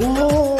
Whoa!